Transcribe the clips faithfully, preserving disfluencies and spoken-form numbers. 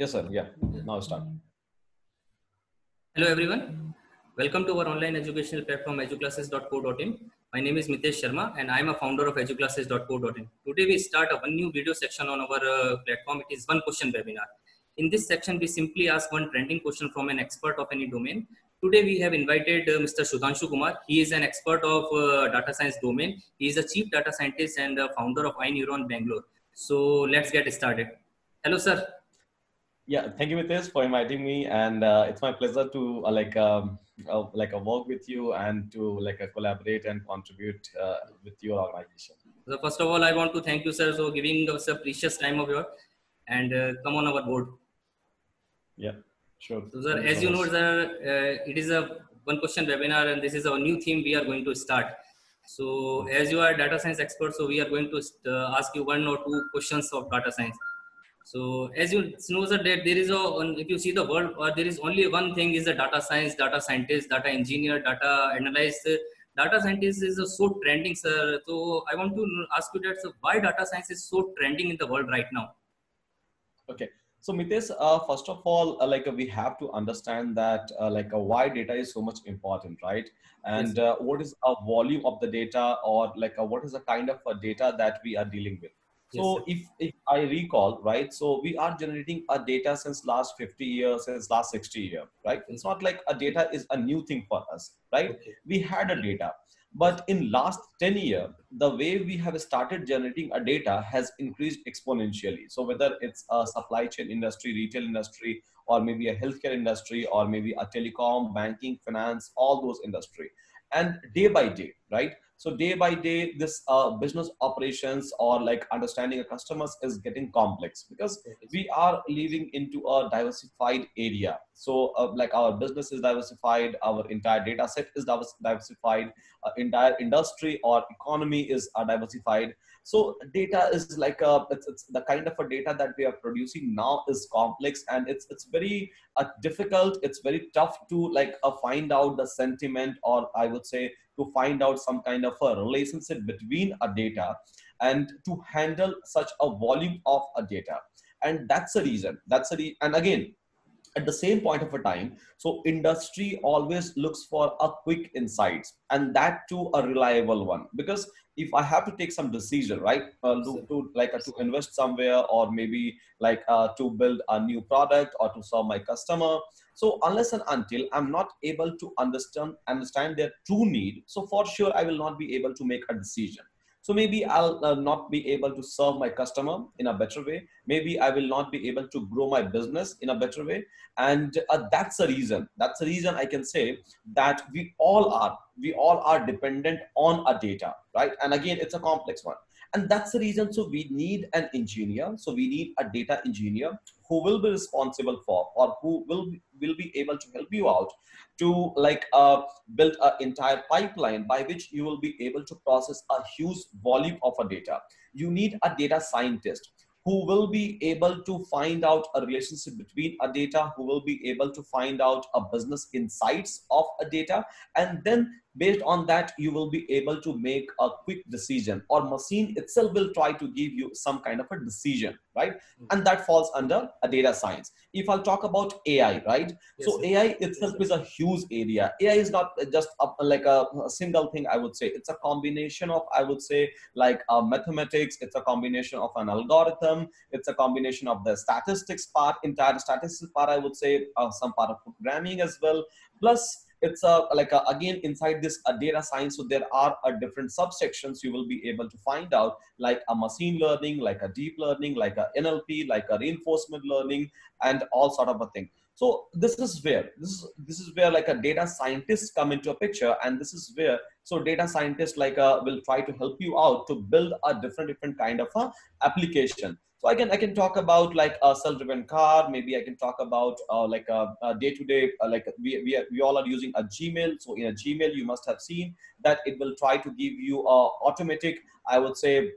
Yes, sir. Yeah. Now start. Hello, everyone. Welcome to our online educational platform educlasses dot co dot in. My name is Mitesh Sharma and I am a founder of educlasses dot co dot in. Today we start a new video section on our uh, platform. It is one question webinar. In this section, we simply ask one trending question from an expert of any domain. Today we have invited uh, Mister Sudhanshu Kumar. He is an expert of uh, data science domain. He is a chief data scientist and uh, founder of iNeuron Bengaluru. So let's get started. Hello, sir. Yeah, thank you, Mitesh, for inviting me, and uh, it's my pleasure to uh, like um, uh, like a work with you and to like uh, collaborate and contribute uh, with your organization. So first of all, I want to thank you, sir, for giving us a precious time of yours and uh, come on our board. Yeah, sure. So, sir, as you know, sir, uh, it is a one question webinar, and this is our new theme we are going to start. So as you are data science expert, so we are going to uh, ask you one or two questions of data science. So as you know, sir, that there is a, if you see the world, or there is only one thing is the data science, data scientist, data engineer, data analyst. Data scientist is a so trending, sir. So I want to ask you that, sir, why data science is so trending in the world right now? Okay. So Mitesh, uh, first of all, uh, like uh, we have to understand that uh, like uh, why data is so much important, right? And yes. uh, what is a volume of the data, or like uh, what is the kind of uh, data that we are dealing with? So yes, if, if I recall, right, so we are generating a data since last fifty years, since last sixty years, right? It's not like a data is a new thing for us, right? Okay. We had a data, but in last ten years, the way we have started generating a data has increased exponentially. So whether it's a supply chain industry, retail industry, or maybe a healthcare industry, or maybe a telecom, banking, finance, all those industry. And day by day, right? So day by day, this uh, business operations or like understanding our customers is getting complex, because we are living into a diversified area. So uh, like our business is diversified, our entire data set is diversified, uh, entire industry or economy is uh, diversified. So data is like a, it's, it's the kind of a data that we are producing now is complex, and it's, it's very uh, difficult. It's very tough to like uh, find out the sentiment, or I would say to find out some kind of a relationship between a data, and to handle such a volume of a data. And that's the reason, that's the re and again, at the same point of a time, so industry always looks for a quick insights, and that too a reliable one, because if I have to take some decision, right, uh, to, to like uh, to invest somewhere, or maybe like uh, to build a new product, or to serve my customer. So unless and until I'm not able to understand understand their true need, so for sure I will not be able to make a decision. So maybe I'll uh, not be able to serve my customer in a better way. Maybe I will not be able to grow my business in a better way. And uh, that's the reason. That's the reason I can say that we all are, we all are dependent on our data, right? And again, it's a complex one. And that's the reason, so we need an engineer. So we need a data engineer who will be responsible for, or who will, will be able to help you out to like uh, build an entire pipeline by which you will be able to process a huge volume of a data. You need a data scientist who will be able to find out a relationship between a data, who will be able to find out a business insights of a data. And then based on that, you will be able to make a quick decision, or machine itself will try to give you some kind of a decision, right? Mm-hmm. And that falls under a data science. If I'll talk about A I, right? Yes, so sir. A I itself yes, is a huge area. A I is not just a, like a, a single thing, I would say. It's a combination of, I would say, like uh, mathematics. It's a combination of an algorithm. It's a combination of the statistics part, entire statistics part, I would say, uh, some part of programming as well. Plus, it's a, like a, again, inside this a data science, so there are a different subsections you will be able to find out, like a machine learning, like a deep learning, like a N L P, like a reinforcement learning, and all sort of a thing. So this is where, this is, this is where like a data scientist come into a picture, and this is where, so data scientists like a, will try to help you out to build a different, different kind of a application. So I can, I can talk about like a self-driven car. Maybe I can talk about uh, like a, a day to day, uh, like we, we, are, we all are using a Gmail. So in a Gmail, you must have seen that it will try to give you a automatic, I would say,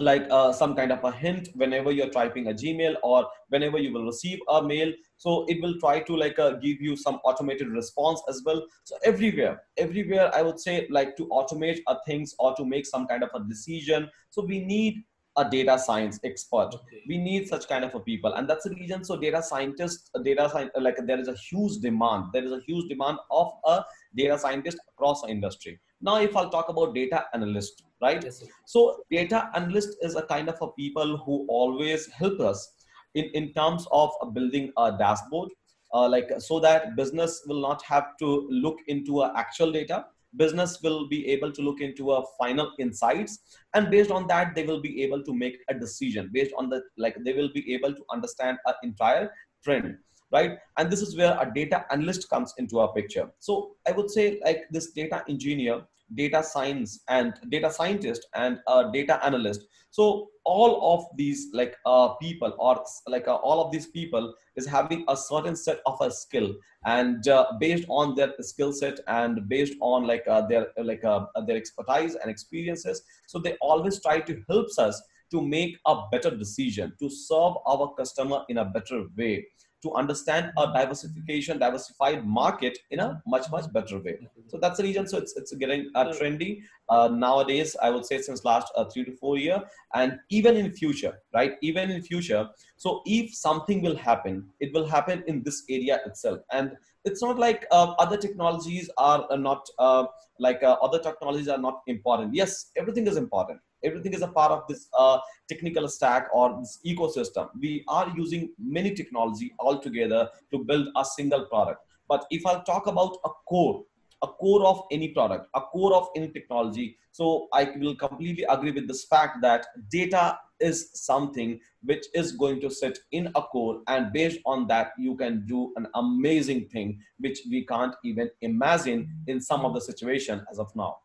like uh, some kind of a hint whenever you're typing a Gmail, or whenever you will receive a mail. So it will try to like uh, give you some automated response as well. So everywhere, everywhere I would say, like to automate a things, or to make some kind of a decision. So we need a data science expert. Okay. We need such kind of a people. And that's the reason. So data scientists, data science, like there is a huge demand. There is a huge demand of a data scientist across the industry. Now, if I'll talk about data analyst, right? Yes, so data analyst is a kind of a people who always help us in, in terms of building a dashboard, uh, like so that business will not have to look into a actual data. Business will be able to look into a final insights, and based on that, they will be able to make a decision based on the, like they will be able to understand an entire trend, right? And this is where a data analyst comes into our picture. So I would say like this data engineer, data science and data scientist and a data analyst. So all of these like uh, people or like uh, all of these people is having a certain set of a skill, and uh, based on their skill set and based on like uh, their like uh, their expertise and experiences. So they always try to help us to make a better decision, to serve our customer in a better way, to understand a diversification, diversified market in a much, much better way. So that's the reason. So it's, it's getting uh, trendy uh, nowadays, I would say since last uh, three to four year, and even in future, right? Even in future. So if something will happen, it will happen in this area itself. And it's not like uh, other technologies are not uh, like uh, other technologies are not important. Yes, everything is important. Everything is a part of this uh, technical stack or this ecosystem. We are using many technology altogether to build a single product. But if I'll talk about a core, a core of any product, a core of any technology, so I will completely agree with this fact that data is something which is going to sit in a core, and based on that, you can do an amazing thing, which we can't even imagine in some of the situation as of now.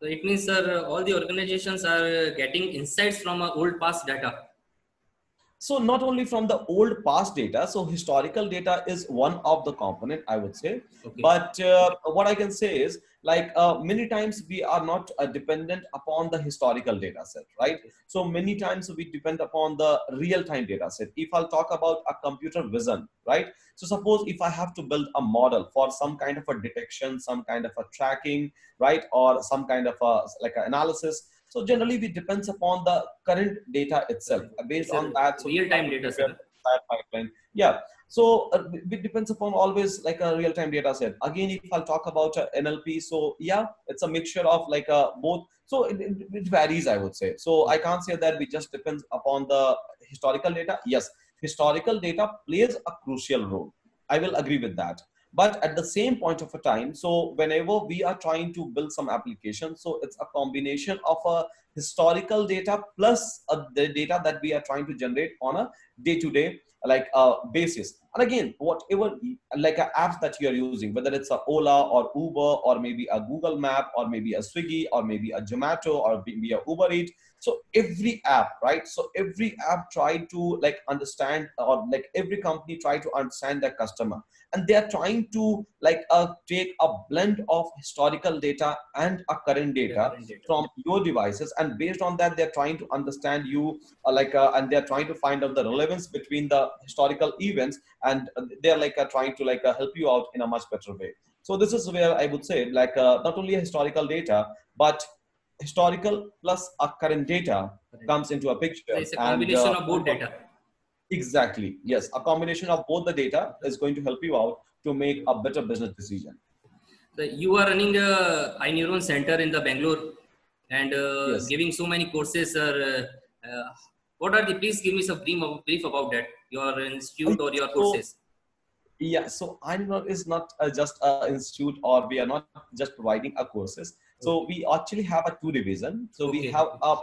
So it means, sir, all the organizations are getting insights from our old past data. So not only from the old past data, so historical data is one of the component, I would say. Okay. But uh, what I can say is like uh, many times we are not uh, dependent upon the historical data set, right? So many times we depend upon the real-time data set. If I'll talk about a computer vision, right? So suppose if I have to build a model for some kind of a detection, some kind of a tracking, right? Or some kind of a like an analysis. So generally we depends upon the current data itself based on that. So real-time data set. Pipeline. Yeah. So uh, it depends upon always like a real-time data set. Again, if I'll talk about uh, N L P, so yeah, it's a mixture of like uh, both. So it, it, it varies, I would say. So I can't say that we just depends upon the historical data. Yes, historical data plays a crucial role. I will agree with that. But at the same point of a time, so whenever we are trying to build some application, so it's a combination of a historical data plus a, the data that we are trying to generate on a day-to-day like a uh, basis. And again, whatever like uh, apps that you are using, whether it's a Ola or Uber or maybe a Google Map or maybe a Swiggy or maybe a Zomato or maybe a Uber Eats. So every app, right? So every app try to like understand, or like every company try to understand their customer, and they are trying to like uh, take a blend of historical data and a current data, current data from your devices, and based on that, they're trying to understand you, uh, like, uh, and they're trying to find out the relevance between the historical events, and they're like uh, trying to like uh, help you out in a much better way. So this is where I would say like uh, not only historical data, but historical plus our current data comes into a picture. So it's a combination and, uh, of both data. Exactly. Yes. A combination of both the data is going to help you out to make a better business decision. So you are running a iNeuron center in the Bengaluru and uh, yes. giving so many courses. Or, uh, what are the, please give me some brief, brief about that, your institute or your so, courses. Yeah. So iNeuron is not uh, just an institute, or we are not just providing our courses. So we actually have a two division. So okay. we have a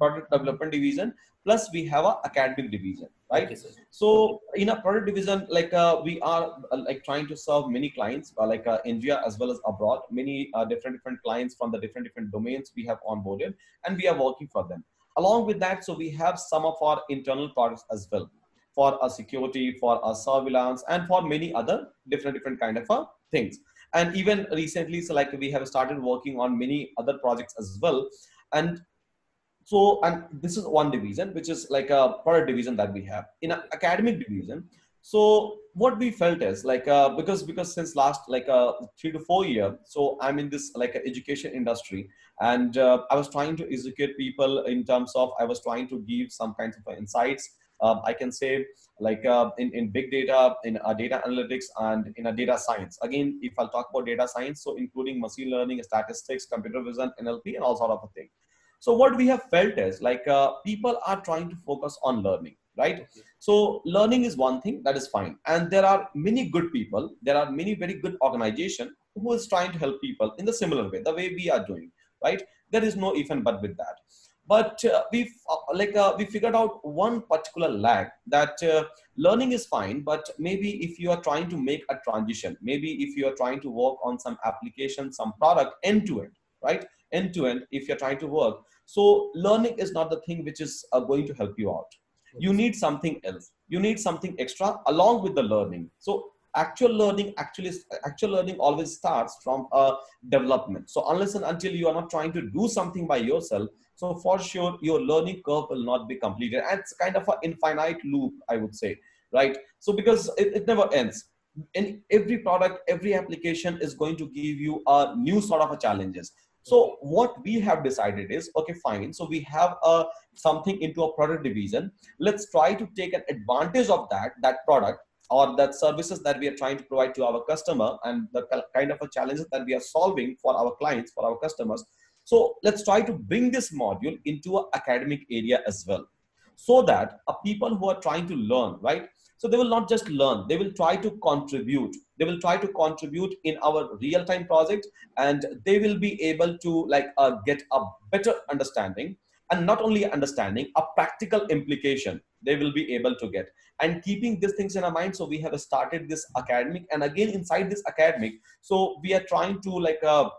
product development division, plus we have a academic division, right? Okay, so in a product division, like uh, we are uh, like trying to serve many clients, uh, like uh, India as well as abroad, many uh, different, different clients from the different, different domains we have onboarded, and we are working for them. Along with that, so we have some of our internal products as well for our security, for our surveillance, and for many other different, different kind of uh, things. And even recently, so like we have started working on many other projects as well. And so, and this is one division, which is like a product division that we have. In an academic division, So what we felt is like, uh, because, because since last like uh, three to four years, so I'm in this like uh, education industry, and uh, I was trying to educate people in terms of, I was trying to give some kinds of insights. Uh, I can say like uh, in, in big data, in uh, data analytics, and in a data science. Again, if I'll talk about data science, so including machine learning, statistics, computer vision, N L P, and all sort of a thing. So what we have felt is like uh, people are trying to focus on learning. Right. Okay. So learning is one thing, that is fine. And there are many good people. There are many very good organizations who is trying to help people in the similar way, the way we are doing. Right. There is no if and but with that. But uh, we've uh, like uh, we figured out one particular lag, that uh, learning is fine. But maybe if you are trying to make a transition, maybe if you are trying to work on some application, some product end to end. Right. End to end, if you're trying to work. So learning is not the thing which is uh, going to help you out. You need something else. You need something extra along with the learning. So actual learning, actually, actual learning always starts from a development. So unless and until you are not trying to do something by yourself, so for sure your learning curve will not be completed. And it's kind of an infinite loop, I would say, right? So because it, it never ends. And every product, every application is going to give you a new sort of a challenges. So what we have decided is, okay, fine. So we have a, something into a product division. Let's try to take an advantage of that, that product or that services that we are trying to provide to our customer, and the kind of a challenges that we are solving for our clients, for our customers. So let's try to bring this module into an academic area as well, so that a people who are trying to learn, right? So they will not just learn, they will try to contribute. They will try to contribute in our real-time project, and they will be able to like uh, get a better understanding, and not only understanding, a practical implication they will be able to get. And keeping these things in our mind, so we have started this academic, and again inside this academic, so we are trying to like uh,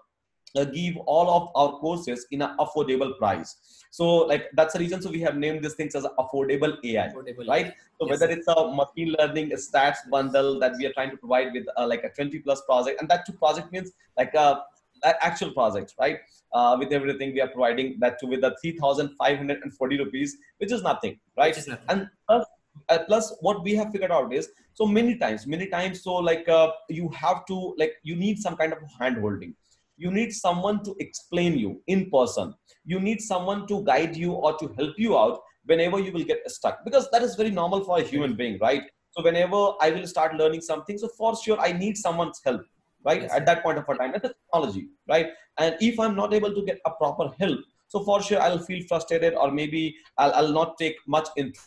uh, give all of our courses in an affordable price. So like that's the reason. So we have named these things as affordable A I, affordable right? So yes. Whether it's a machine learning a stats bundle that we are trying to provide with uh, like a twenty plus project, and that too project means like a, a actual project, right? Uh, with everything we are providing that too with the three thousand five hundred forty rupees, which is nothing, right? Which is nothing. And uh, uh, plus what we have figured out is, so many times, many times, so like uh, you have to like, you need some kind of hand holding. You need someone to explain you in person. You need someone to guide you or to help you out whenever you will get stuck, because that is very normal for a human being, right? So whenever I will start learning something, so for sure I need someone's help, right? Yes. At that point of time, that's technology, right? And if I'm not able to get a proper help, so for sure I'll feel frustrated, or maybe I'll, I'll not take much interest.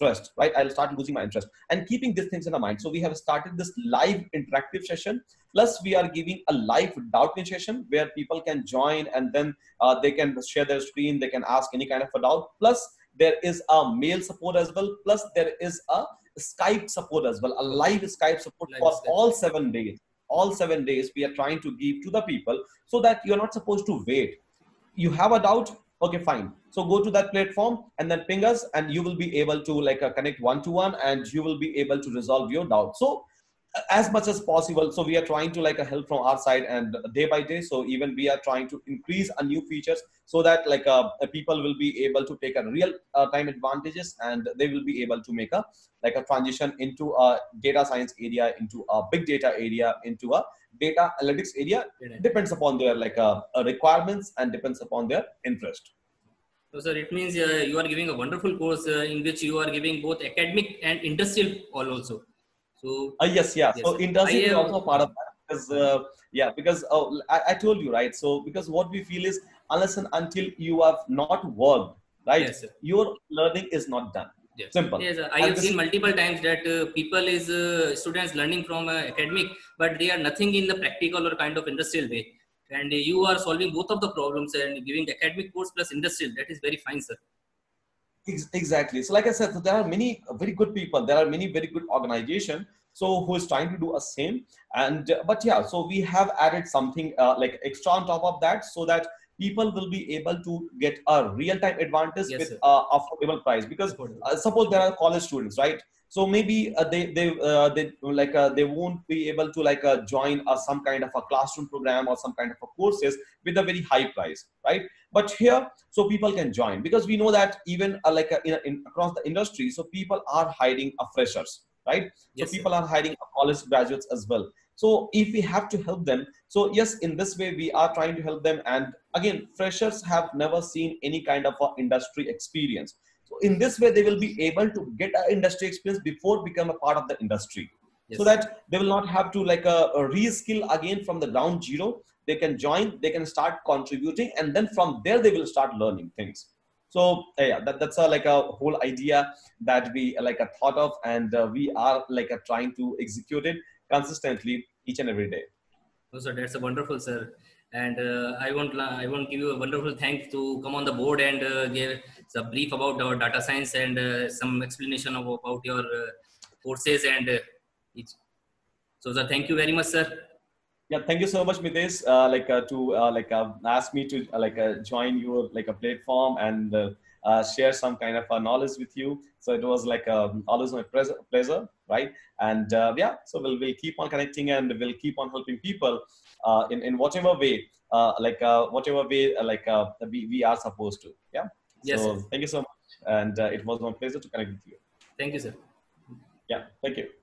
Interest, right? I'll start losing my interest. And keeping these things in our mind, so we have started this live interactive session. Plus, we are giving a live doubt session where people can join, and then uh, they can share their screen. They can ask any kind of a doubt. Plus, there is a mail support as well. Plus, there is a Skype support as well. A live Skype support live for Skype. all seven days. All seven days, we are trying to give to the people, so that you're not supposed to wait. You have a doubt. Okay, fine. So go to that platform and then ping us, and you will be able to like uh, connect one-to-one, and you will be able to resolve your doubt. So as much as possible. So we are trying to like uh, help from our side, and day by day. So even we are trying to increase our new features, so that like uh, people will be able to take a real uh, time advantages, and they will be able to make a like a transition into a data science area, into a big data area, into a data analytics area. It depends upon their like uh, requirements, and depends upon their interest. So sir, it means uh, you are giving a wonderful course uh, in which you are giving both academic and industrial all also. So uh, yes, yeah. Yes. So industrial is also part of that. Because, uh, yeah, because uh, I, I told you, right? So because what we feel is, unless and until you have not worked, right? Yes, your learning is not done. Yes. Simple. Yes, I have seen multiple times that uh, people is uh, students learning from uh, academic, but they are nothing in the practical or kind of industrial way. And uh, you are solving both of the problems and giving the academic course plus industrial. That is very fine, sir. Exactly. So like I said, so there are many very good people. There are many very good organizations. So who is trying to do a same. And, uh, but yeah, so we have added something uh, like extra on top of that, so that people will be able to get a real time advantage, yes, with uh, affordable price. Because uh, suppose there are college students, right? So maybe uh, they they uh, they like uh, they won't be able to like uh, join uh, some kind of a classroom program or some kind of a courses with a very high price, right? But here, so people can join, because we know that even uh, like uh, in, in across the industry, so people are hiring uh, freshers, right? Yes, so people sir. are hiring college graduates as well. So if we have to help them, so yes, in this way we are trying to help them. And again, freshers have never seen any kind of a industry experience. So in this way, they will be able to get an industry experience before become a part of the industry. Yes. So that they will not have to like a, a reskill again from the ground zero. They can join, they can start contributing, and then from there, they will start learning things. So yeah, that, that's a, like a whole idea that we like a thought of, and uh, we are like a trying to execute it consistently each and every day. Oh, sir, that's a wonderful, sir. And uh, I want I want to give you a wonderful thanks to come on the board and uh, give a brief about our data science and uh, some explanation of, about your uh, courses and uh, each. So sir, thank you very much, sir. Yeah, thank you so much, Mitesh, uh, like uh, to uh, like uh, ask me to uh, like uh, join your like a platform and uh, uh, share some kind of uh, knowledge with you. So it was like uh, always my pleasure, right? And uh, yeah, so we'll we'll keep on connecting, and we'll keep on helping people uh, in in whatever way, uh, like uh, whatever way uh, like uh, we we are supposed to. Yeah. Yes. So thank you so much, and uh, it was my pleasure to connect with you. Thank you, sir. Yeah. Thank you.